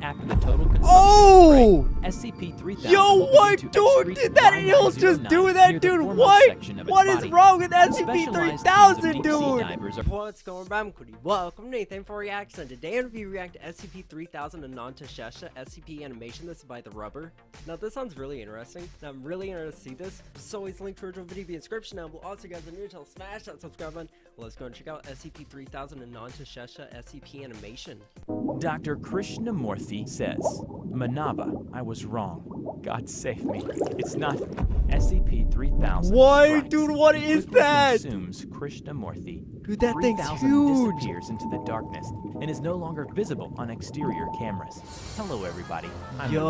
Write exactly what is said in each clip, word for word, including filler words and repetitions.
After the total consumption oh! S C P three thousand. Yo, what, dude? Did that ill's just do that, dude? What? What is wrong with S C P three thousand, dude? What's going on, everybody? Welcome to Anything for Reactions, and today I'm going to react to S C P three thousand and Anantashesha S C P animation. This is by TheRubber. Now, this sounds really interesting, and I'm really interested to see this. So, always link to original video in the description. Now, we'll also get the new channel. Smash that subscribe button. Let's go and check out S C P three thousand and Anantashesha S C P animation. Doctor Krishnamurthy says, Manava, I was wrong. God save me. It's not S C P three thousand. Why, dude, what is that? Assumes Krishnamurthy. Dude, that thing's huge. Disappears into the darkness and is no longer visible on exterior cameras. Hello, everybody. I'm Yo.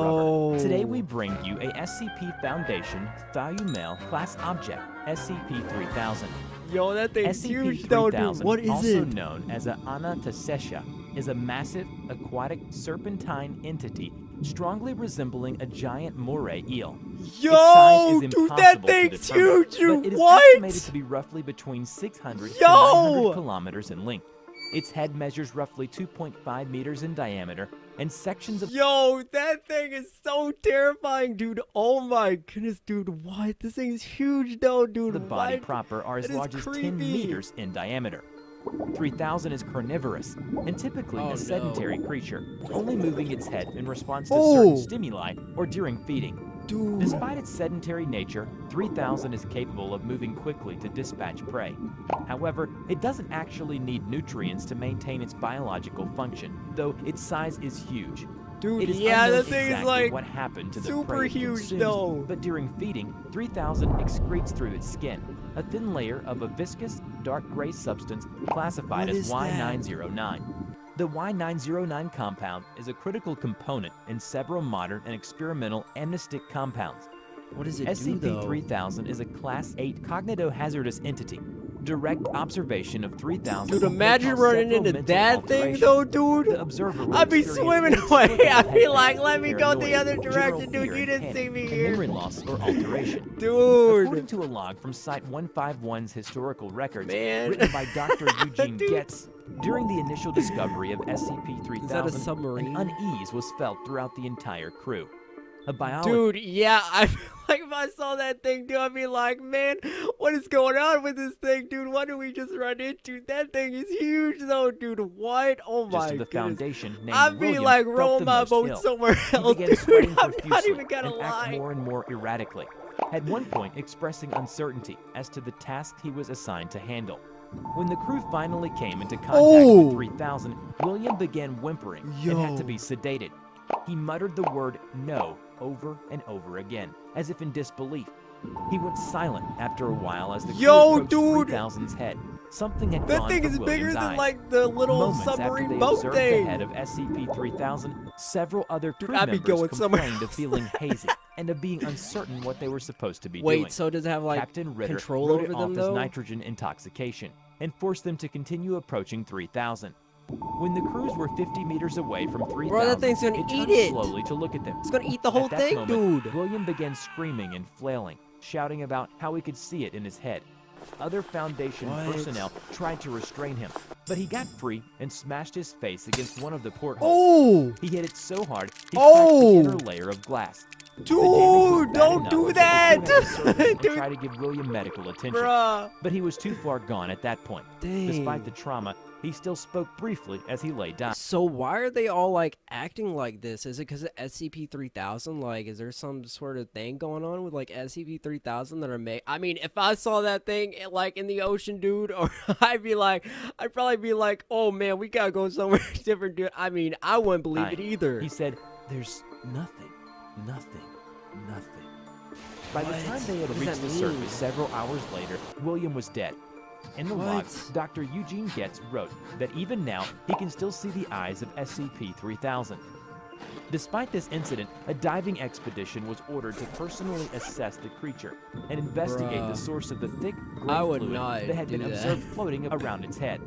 TheRubber. Today we bring you a S C P Foundation Thaumiel class object, S C P three thousand. Yo, that thing's huge, though, dude. What is also it? Also known as an Anantashesha, is a massive aquatic serpentine entity strongly resembling a giant moray eel. Yo, dude, that thing's huge! You what? It is estimated to be roughly between six hundred Yo! and nine hundred kilometers in length. Its head measures roughly two point five meters in diameter, and sections of. Yo, that thing is so terrifying, dude! Oh my goodness, dude! What? This thing's huge, though, dude. The body what? Proper are as that large as creepy. ten meters in diameter. three thousand is carnivorous and typically oh, a sedentary no. creature, only moving its head in response to oh. certain stimuli or during feeding. Dude. Despite its sedentary nature, three thousand is capable of moving quickly to dispatch prey. However, it doesn't actually need nutrients to maintain its biological function, though its size is huge. Dude, is yeah, that thing exactly is like what happened to the super huge, consumes, though. But during feeding, three thousand excretes through its skin, a thin layer of a viscous, dark gray substance classified what as Y nine oh nine. That? The Y nine oh nine compound is a critical component in several modern and experimental amnestic compounds. What does it S C P do, though? S C P three thousand is a Class eight cognitohazardous entity. Direct observation of three thousand. Dude, imagine running into that thing, though, dude. I'd be swimming away. I'd be like, let me go the other direction, dude. You didn't see me here. Memory loss or alteration. Dude. According to a log from Site one fifty-one's historical records, Man. written by Doctor Eugene Getz, during the initial discovery of S C P three thousand, an unease was felt throughout the entire crew. A biologist. Dude, yeah, I feel like if I saw that thing, dude, I'd be like, man, what is going on with this thing, dude? What did we just run into? That thing is huge, though, dude. What? Oh my just the foundation named I'd be William like, roll my boat ill. somewhere else, dude. I'm not even gonna and lie. Act more and more erratically. At one point, expressing uncertainty as to the task he was assigned to handle. When the crew finally came into contact oh. with three thousand, William began whimpering Yo. and had to be sedated. He muttered the word no over and over again, as if in disbelief. He went silent after a while as the Yo, crew approached three thousand's head. Something had that gone thing is William's bigger than eyes. Like the little Moments submarine boat thing. The head of S C P three thousand, several other crew dude, members complained of feeling hazy and of being uncertain what they were supposed to be Wait, doing. Wait, so does it have like Captain Ritter control over them off though? As nitrogen intoxication and forced them to continue approaching three thousand. When the crews were fifty meters away from three thousand, Bro, that thing's gonna it eat it. slowly to look at them. It's gonna eat the whole thing, moment, dude. William began screaming and flailing, shouting about how he could see it in his head. Other Foundation what? personnel tried to restrain him, but he got free and smashed his face against one of the portholes. Oh! He hit it so hard, he oh! cracked the inner layer of glass. Dude, don't do that! Dude, try to give William medical attention, Bruh. but he was too far gone at that point. Dang. Despite the trauma, he still spoke briefly as he lay down. So why are they all like acting like this? Is it because of S C P three thousand? Like, is there some sort of thing going on with like S C P three thousand that are made? I mean, if I saw that thing like in the ocean, dude, or I'd be like, I'd probably be like, oh man, we gotta go somewhere different, dude. I mean, I wouldn't believe I, it either. He said, "There's nothing." Nothing. Nothing. By what? the time they had reached the surface several hours later, William was dead. In the log, Doctor Eugene Getz wrote that even now, he can still see the eyes of S C P three thousand. Despite this incident, a diving expedition was ordered to personally assess the creature and investigate Bruh. the source of the thick gray fluid that had been that. observed floating around its head.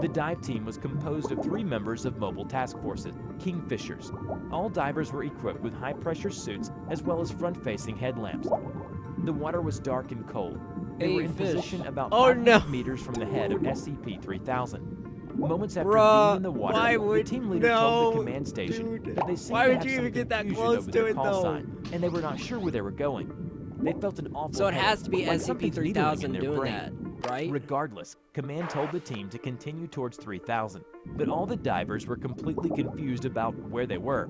The dive team was composed of three members of mobile task forces, Kingfishers. All divers were equipped with high-pressure suits as well as front-facing headlamps. The water was dark and cold. They hey, were in fish. position about oh, five no. meters from the head of S C P three thousand. Moments after Bruh, being in the water, why would, the team leader no, told the command station dude, that they seemed why would to have you even get that close to it, though? Sign, and they were not sure where they were going. They felt an awful So it headache, has to be like S C P three thousand doing brain. that. Right? Regardless, command told the team to continue towards three thousand, but all the divers were completely confused about where they were.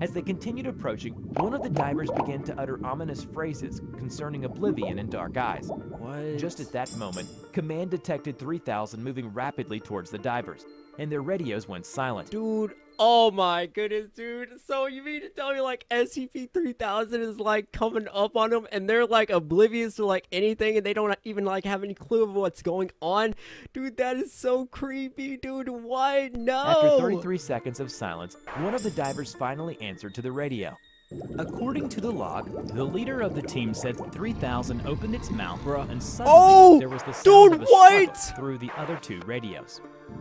As they continued approaching, one of the divers began to utter ominous phrases concerning oblivion and dark eyes. What? Just at that moment, command detected three thousand moving rapidly towards the divers, and their radios went silent. Dude, oh my goodness, dude. So you mean to tell me like S C P three thousand is like coming up on them and they're like oblivious to like anything and they don't even like have any clue of what's going on? Dude, that is so creepy, dude. Why? No. After thirty-three seconds of silence, one of the divers finally answered to the radio. According to the log, the leader of the team said three thousand opened its mouth and suddenly oh, there was the sound dude, of a what? Through the other two radios.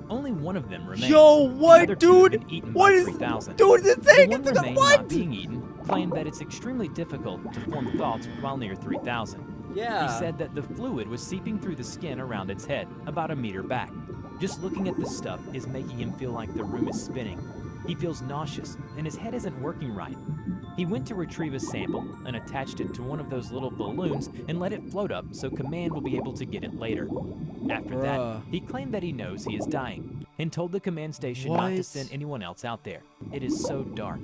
Only one of them remained. Yo, what, dude? What is, dude, this thing is the what? Being eaten, claimed that it's extremely difficult to form thoughts while near three thousand. Yeah. He said that the fluid was seeping through the skin around its head, about a meter back. Just looking at this stuff is making him feel like the room is spinning. He feels nauseous, and his head isn't working right. He went to retrieve a sample and attached it to one of those little balloons and let it float up so command will be able to get it later. After Bruh. that, he claimed that he knows he is dying and told the command station what? not to send anyone else out there. It is so dark.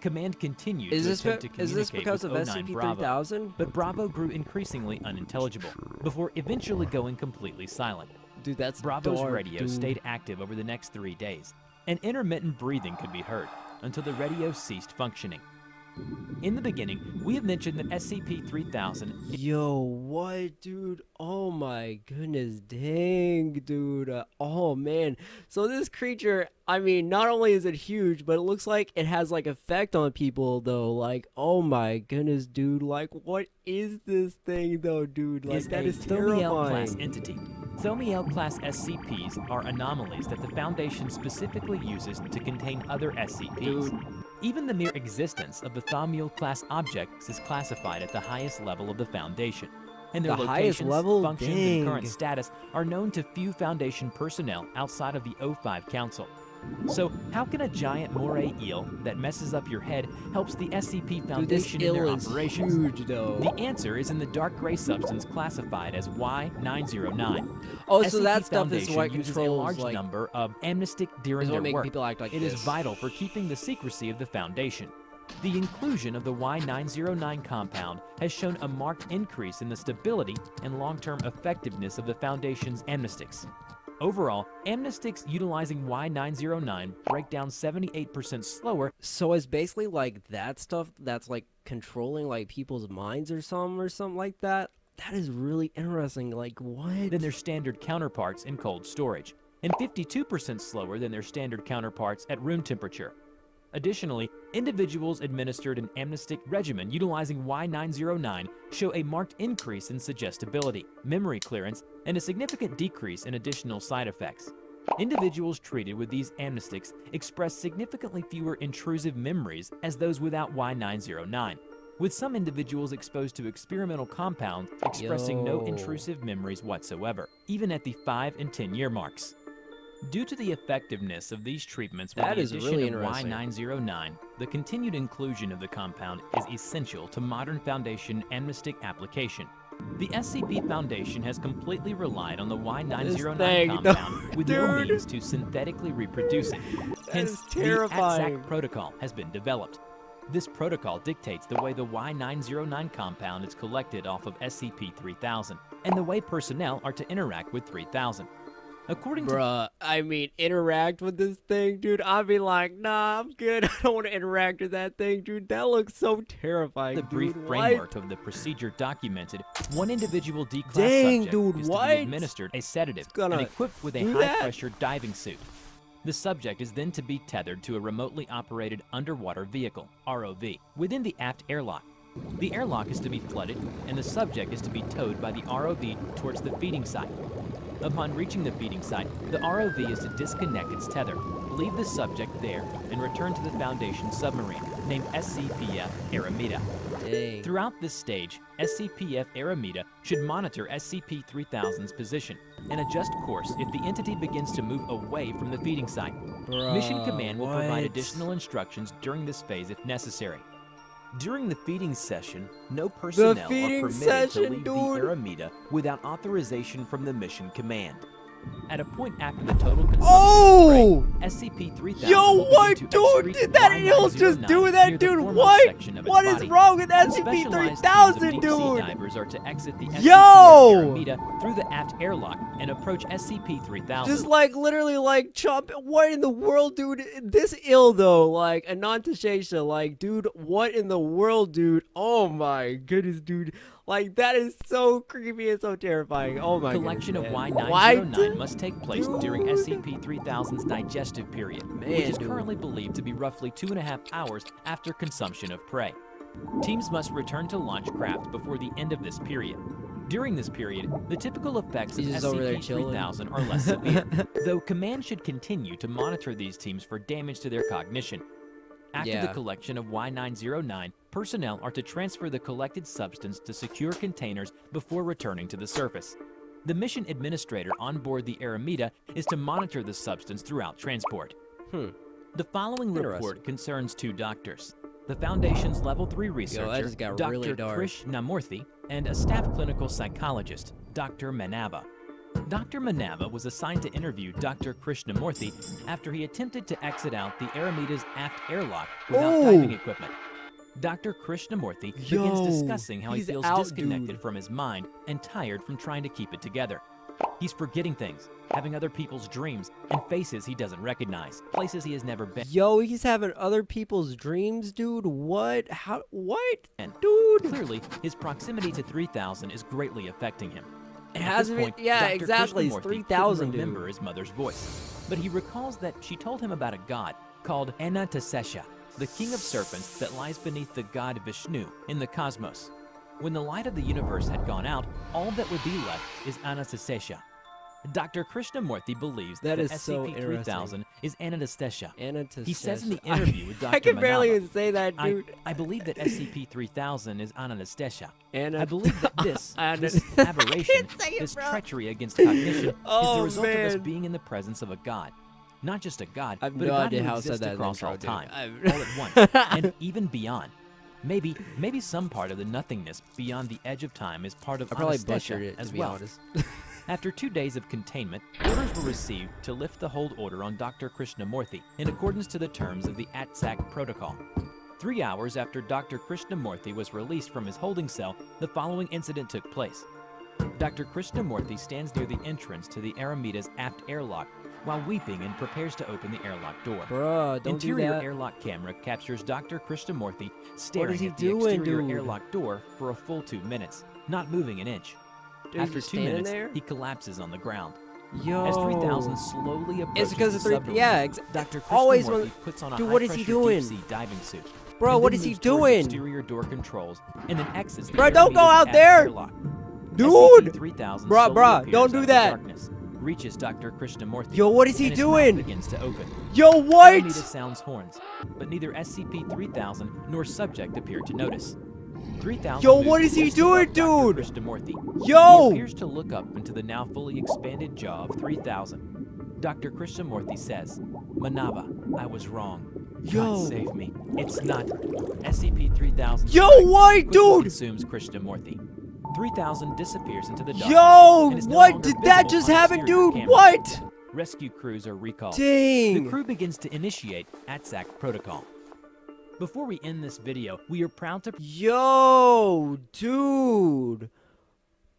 Command continued is to this attempt to communicate is this because with of S C P three thousand? But Bravo grew increasingly unintelligible before eventually going completely silent. Dude, that's Bravo's dark, radio dude. stayed active over the next three days, and intermittent breathing could be heard until the radio ceased functioning. In the beginning, we have mentioned that S C P three thousand... Yo, what, dude? Oh my goodness, dang, dude. Uh, oh, man. So this creature, I mean, not only is it huge, but it looks like it has, like, effect on people, though. Like, oh my goodness, dude. Like, what is this thing, though, dude? Like, that is terrifying. Thaumiel class entity. Thaumiel class S C Ps are anomalies that the Foundation specifically uses to contain other S C Ps. Dude. Even the mere existence of the Thaumiel class objects is classified at the highest level of the Foundation, and their the locations, highest level? functions, Dang. and current status are known to few Foundation personnel outside of the O five Council. So, how can a giant moray eel that messes up your head helps the S C P Foundation Dude, in their operations? Huge, the answer is in the dark gray substance classified as Y nine oh nine. Oh, so S C P that stuff Foundation is what uses a large like, number of amnestic during their work. Act like it this. is vital for keeping the secrecy of the Foundation. The inclusion of the Y nine oh nine compound has shown a marked increase in the stability and long-term effectiveness of the Foundation's amnestics. Overall, amnestics utilizing Y nine oh nine break down seventy-eight percent slower. So it's basically like that stuff that's like controlling like people's minds or something or something like that. That is really interesting. Like what? Than their standard counterparts in cold storage, and fifty-two percent slower than their standard counterparts at room temperature. Additionally, individuals administered an amnestic regimen utilizing Y nine oh nine show a marked increase in suggestibility, memory clearance, and a significant decrease in additional side effects. Individuals treated with these amnestics express significantly fewer intrusive memories as those without Y nine oh nine, with some individuals exposed to experimental compounds expressing Yo. no intrusive memories whatsoever, even at the five and ten year marks. Due to the effectiveness of these treatments with that the addition really of Y nine oh nine, the continued inclusion of the compound is essential to modern Foundation amnestic application. The S C P Foundation has completely relied on the Y nine oh nine thing, compound no, with dude. no means to synthetically reproduce it. Hence, the ATSAC protocol has been developed. This protocol dictates the way the Y nine oh nine compound is collected off of S C P three thousand, and the way personnel are to interact with three thousand. According to Bruh, I mean, interact with this thing, dude. I'd be like, nah, I'm good. I don't want to interact with that thing, dude. That looks so terrifying. The dude, brief what? framework of the procedure documented one individual D-class Dang, subject dude, is what? to be administered a sedative and equipped with a high-pressure diving suit. The subject is then to be tethered to a remotely operated underwater vehicle, R O V, within the aft airlock. The airlock is to be flooded, and the subject is to be towed by the R O V towards the feeding site. Upon reaching the feeding site, the R O V is to disconnect its tether, leave the subject there, and return to the Foundation submarine, named S C P F Aramida. Dang. Throughout this stage, S C P F Aramida should monitor S C P three thousand's position, and adjust course if the entity begins to move away from the feeding site. Bruh, Mission Command will what? provide additional instructions during this phase if necessary. During the feeding session, no personnel are permitted session, to leave dude. the Aramida without authorization from the Mission Command. At a point after the total consumption oh! of spray, S C P three thousand Yo, what, dude? Did that eel just do that, dude? What? What is body. wrong with S C P three thousand, dude? Divers are to exit the Yo! S C P through the aft airlock and approach S C P three thousand. Just like literally, like chop. What in the world, dude? This ill though, like Anantashesha, like dude. What in the world, dude? Oh my goodness, dude. Like, that is so creepy and so terrifying. Oh my god. Collection goodness, of Y nine oh nine must take place dude. during S C P three thousand's digestive period, man, which is dude. currently believed to be roughly two and a half hours after consumption of prey. Teams must return to launch craft before the end of this period. During this period, the typical effects He's of S C P three thousand are less severe, though Command should continue to monitor these teams for damage to their cognition. After yeah. the collection of Y nine oh nine, personnel are to transfer the collected substance to secure containers before returning to the surface. The mission administrator on board the Aramida is to monitor the substance throughout transport. Hmm. The following report concerns two doctors. The Foundation's level three researcher, Yo, Doctor Really Krishnamurthy, and a staff clinical psychologist, Doctor Manava. Doctor Manava was assigned to interview Doctor Krishnamurthy after he attempted to exit out the Aramida's aft airlock without oh. diving equipment. Doctor Krishnamurthy Yo, begins discussing how he feels out, disconnected dude. from his mind and tired from trying to keep it together. He's forgetting things, having other people's dreams, and faces he doesn't recognize, places he has never been. Yo, he's having other people's dreams, dude? What? How? What? Dude! Clearly, his proximity to three thousand is greatly affecting him. It hasn't been, yeah, Doctor exactly, he's three thousand, dude. Remember his mother's voice, but he recalls that she told him about a god called Anantashesha, the king of serpents that lies beneath the god Vishnu in the cosmos. When the light of the universe had gone out, all that would be left is Anantashesha. Doctor Krishnamurthy believes that, that is S C P three thousand so is Anantashesha. He says in the interview with Doctor I can Manava, barely even say that, dude. I, I believe that S C P three thousand is Anantashesha. I believe that this, this aberration, it, this bro. treachery against cognition oh, is the result man. of us being in the presence of a god. Not just a god, I've but no a god who exists that across all time, all at once, and even beyond. Maybe, maybe some part of the nothingness beyond the edge of time is part of Anastesha as well. After two days of containment, orders were received to lift the hold order on Doctor Krishnamurthy in accordance to the terms of the A T S A C protocol. Three hours after Doctor Krishnamurthy was released from his holding cell, the following incident took place. Doctor Krishnamurthy stands near the entrance to the Aramida's aft airlock while weeping and prepares to open the airlock door. Bruh, don't Interior do that. airlock camera captures Doctor Krishnamurthy staring at the doing, exterior dude? airlock door for a full two minutes, not moving an inch. Dude, After two minutes, there? he collapses on the ground. Yo. As three thousand slowly approaches it's the submarine, yeah, Doctor Krishnamurthy puts on a dude, high what is he doing? deep sea diving suit. Bro, what is he doing? Exterior door controls and then exits the Bro, don't go out there! Airlock. Dude! Bro, bro, don't do that! Darkness, reaches Doctor Krishnamurthy. Yo, what is he doing? Begins to open. Yo, what? Aramida sounds horns, but neither S C P three thousand nor subject appeared to notice. Yo, what is he doing, dude? Yo! He appears to look up into the now fully expanded jaw of three thousand. Doctor Krishnamurthy says, Manava, I was wrong. Yo! God save me. It's not S C P three thousand. Yo, why, dude? Consumes Krishnamurthy. three thousand disappears into the darkness. Yo! No what did that just happen, dude? Camera. What? Rescue crews are recalled. Dang! The crew begins to initiate A T S A C protocol. Before we end this video, we are proud to- Yo, dude.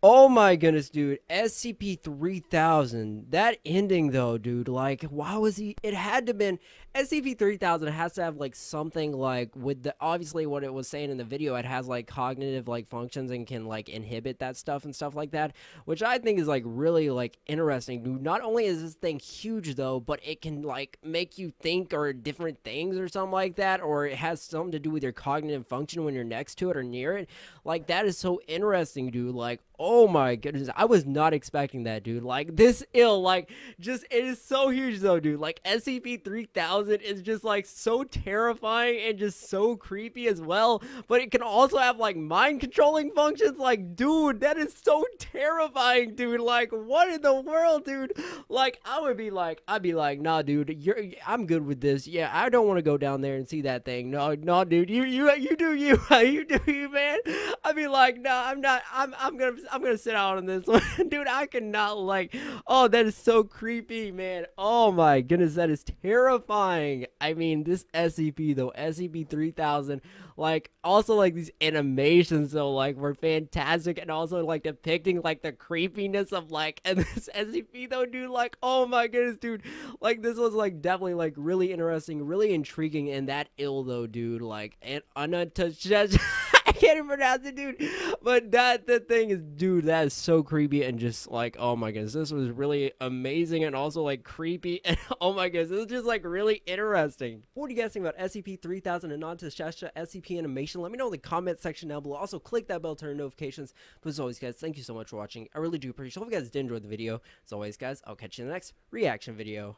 Oh my goodness, dude. S C P three thousand. That ending though, dude. Like, why was he- It had to been- S C P three thousand has to have like something like with the- Obviously what it was saying in the video, it has like cognitive like functions and can like inhibit that stuff and stuff like that, which I think is like really like interesting, dude. Not only is this thing huge though, but it can like make you think or different things or something like that, or it has something to do with your cognitive function when you're next to it or near it. Like, that is so interesting, dude. Like, oh my goodness, I was not expecting that, dude. Like, this ill, like, just, it is so huge though, dude. Like, S C P three thousand is just, like, so terrifying and just so creepy as well, but it can also have, like, mind-controlling functions. Like, dude, that is so terrifying, dude. Like, what in the world, dude? Like, I would be like, I'd be like, nah, dude, you're, I'm good with this. Yeah, I don't want to go down there and see that thing. No, no, dude, you, you, you do you, you do you, man. I'd be like, nah, I'm not, I'm, I'm gonna, I'm gonna sit out on this one. Dude, I cannot, like, oh, that is so creepy, man. Oh my goodness, that is terrifying. I mean, this S C P though, S C P three thousand, like, also, like, these animations though, like, were fantastic, and also, like, depicting, like, the creepiness of, like, and this S C P though, dude, like, oh my goodness, dude, like, this was, like, definitely, like, really interesting, really intriguing, and that ill though, dude, like, and Anantashesha. I can't even pronounce it, dude, but that the thing is, dude, that is so creepy, and just, like, oh my goodness, this was really amazing, and also, like, creepy, and oh my goodness, this is just, like, really interesting. What do you guys think about S C P three thousand and Anantashesha S C P animation? Let me know in the comment section down below. Also, click that bell to turn on notifications. But as always, guys, thank you so much for watching. I really do appreciate it. I hope you guys did enjoy the video. As always, guys, I'll catch you in the next reaction video.